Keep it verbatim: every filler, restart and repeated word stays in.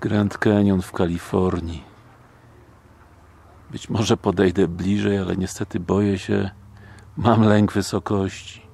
Grand Canyon w Kalifornii. Być może podejdę bliżej, ale niestety boję się. Mam lęk wysokości.